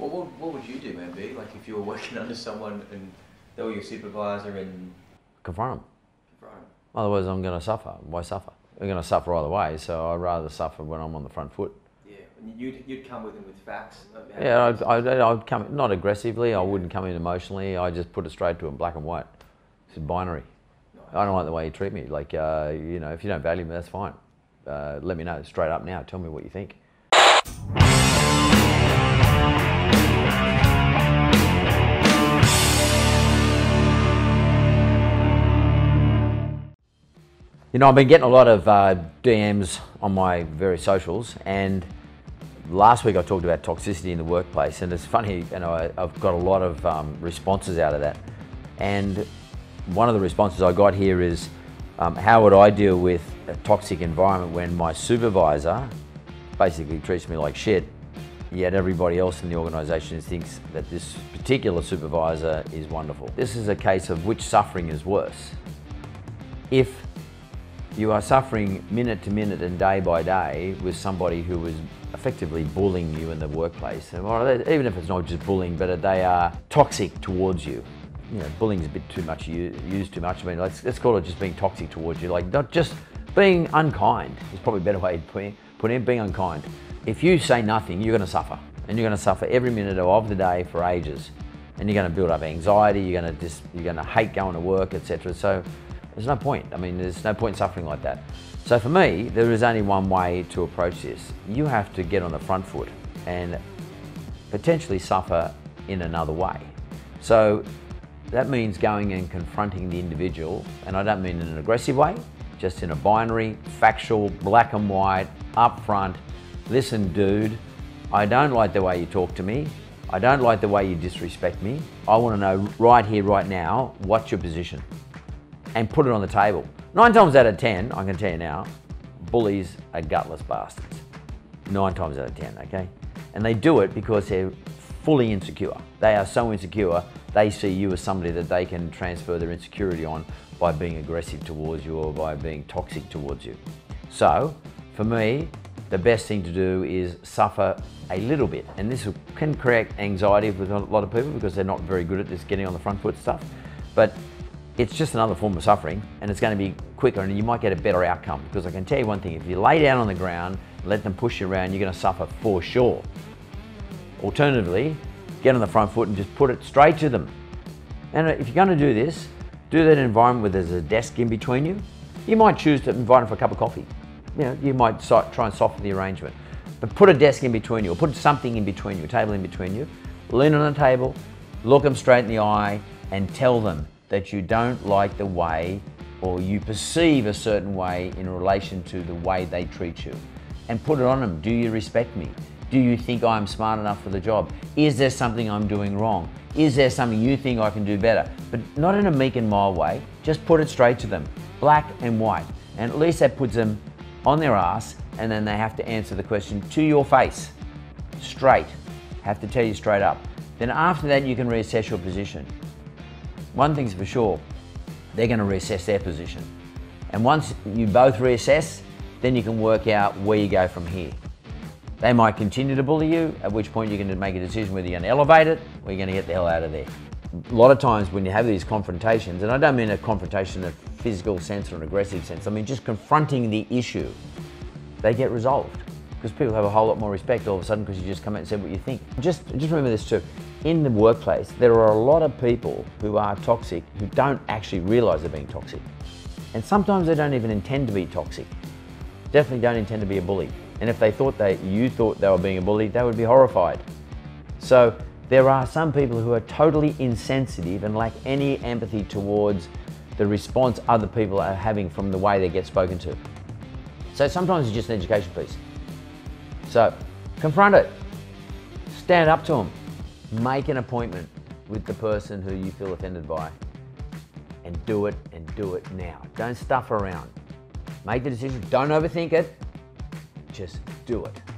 Well, what would you do, maybe? Like, if you were working under someone and they were your supervisor and... Confront them. Otherwise, I'm going to suffer. Why suffer? We're going to suffer either way, so I'd rather suffer when I'm on the front foot. Yeah, and you'd come with them with facts? Yeah, I'd come, not aggressively, I wouldn't come in emotionally, I just put it straight to him, black and white. It's binary. Nice. I don't like the way you treat me. Like, you know, if you don't value me, that's fine. Let me know, straight up now, tell me what you think. You know, I've been getting a lot of DMs on my various socials, and last week I talked about toxicity in the workplace, and it's funny, you know, I've got a lot of responses out of that. And one of the responses I got here is, how would I deal with a toxic environment when my supervisor basically treats me like shit, yet everybody else in the organisation thinks that this particular supervisor is wonderful? This is a case of which suffering is worse. If you are suffering minute to minute and day by day with somebody who is effectively bullying you in the workplace. And even if it's not just bullying, but they are toxic towards you. You know, bullying's a bit too much, used too much. I mean, let's call it just being toxic towards you. Like, not just being unkind is probably a better way to put in, being unkind. If you say nothing, you're going to suffer. And you're going to suffer every minute of the day for ages. And you're going to build up anxiety, you're going to hate going to work, etc. So, there's no point. I mean, there's no point in suffering like that. So for me, there is only one way to approach this. You have to get on the front foot and potentially suffer in another way. So that means going and confronting the individual, and I don't mean in an aggressive way, just in a binary, factual, black and white, upfront. Listen, dude, I don't like the way you talk to me. I don't like the way you disrespect me. I want to know right here, right now, what's your position? And put it on the table. 9 times out of 10, I can tell you now, bullies are gutless bastards. 9 times out of 10, okay? And they do it because they're fully insecure. They are so insecure, they see you as somebody that they can transfer their insecurity on by being aggressive towards you or by being toxic towards you. So, for me, the best thing to do is suffer a little bit. And this can create anxiety with a lot of people because they're not very good at this getting on the front foot stuff. But it's just another form of suffering, and it's going to be quicker, and you might get a better outcome, because I can tell you one thing, if you lay down on the ground, let them push you around, you're going to suffer for sure. Alternatively, get on the front foot and just put it straight to them. And if you're going to do this, do that in an environment where there's a desk in between you. You might choose to invite them for a cup of coffee. You know, you might try and soften the arrangement. But put a desk in between you, or put something in between you, a table in between you. Lean on the table, look them straight in the eye, and tell them that you don't like the way, or you perceive a certain way in relation to the way they treat you. And put it on them. Do you respect me? Do you think I'm smart enough for the job? Is there something I'm doing wrong? Is there something you think I can do better? But not in a meek and mild way, just put it straight to them, black and white. And at least that puts them on their ass, and then they have to answer the question to your face, straight. Have to tell you straight up. Then after that, you can reassess your position. One thing's for sure, they're going to reassess their position. And once you both reassess, then you can work out where you go from here. They might continue to bully you, at which point you're going to make a decision whether you're going to elevate it or you're going to get the hell out of there. A lot of times when you have these confrontations, and I don't mean a confrontation in a physical sense or an aggressive sense, I mean just confronting the issue, they get resolved. Because people have a whole lot more respect all of a sudden because you just come out and say what you think. Just remember this too. In the workplace, there are a lot of people who are toxic who don't actually realise they're being toxic. And sometimes they don't even intend to be toxic. Definitely don't intend to be a bully. And if they thought you thought they were being a bully, they would be horrified. So there are some people who are totally insensitive and lack any empathy towards the response other people are having from the way they get spoken to. So sometimes it's just an education piece. So, confront it, stand up to them, make an appointment with the person who you feel offended by, and do it now. Don't stuff around. Make the decision, don't overthink it, just do it.